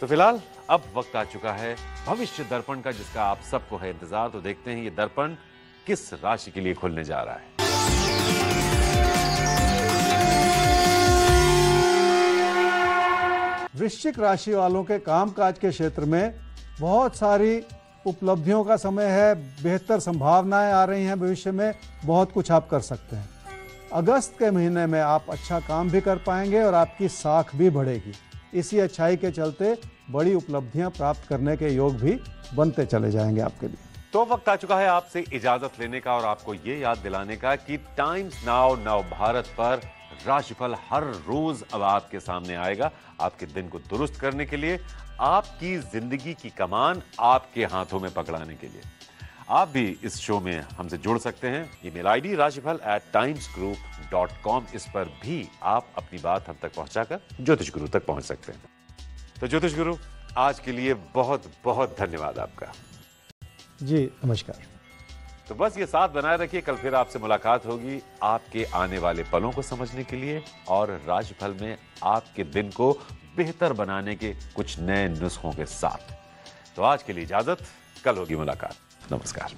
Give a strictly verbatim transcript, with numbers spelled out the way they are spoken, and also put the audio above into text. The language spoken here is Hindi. तो फिलहाल अब वक्त आ चुका है भविष्य दर्पण का, जिसका आप सबको है इंतजार। तो देखते हैं ये दर्पण किस राशि के लिए खुलने जा रहा है। वृश्चिक राशि वालों के कामकाज के क्षेत्र में बहुत सारी उपलब्धियों का समय है, बेहतर संभावनाएं आ रही हैं, भविष्य में बहुत कुछ आप कर सकते हैं। अगस्त के महीने में आप अच्छा काम भी कर पाएंगे और आपकी साख भी बढ़ेगी। इसी अच्छाई के चलते बड़ी उपलब्धियां प्राप्त करने के योग भी बनते चले जाएंगे आपके लिए। तो वक्त आ चुका है आपसे इजाजत लेने का और आपको ये याद दिलाने का कि टाइम्स नाउ नवभारत पर राशिफल हर रोज अब आपके सामने आएगा, आपके दिन को दुरुस्त करने के लिए, आपकी जिंदगी की कमान आपके हाथों में पकड़ाने के लिए। आप भी इस शो में हमसे जुड़ सकते हैं। Email ID rashifal at Times Group dot com, इस पर भी आप अपनी बात हम तक पहुंचाकर ज्योतिष गुरु तक पहुंच सकते हैं। तो ज्योतिष गुरु, आज के लिए बहुत बहुत धन्यवाद आपका। जी नमस्कार। तो बस ये साथ बनाए रखिए, कल फिर आपसे मुलाकात होगी आपके आने वाले पलों को समझने के लिए और राशिफल में आपके दिन को बेहतर बनाने के कुछ नए नुस्खों के साथ। तो आज के लिए इजाजत, कल होगी मुलाकात। नमस्कार।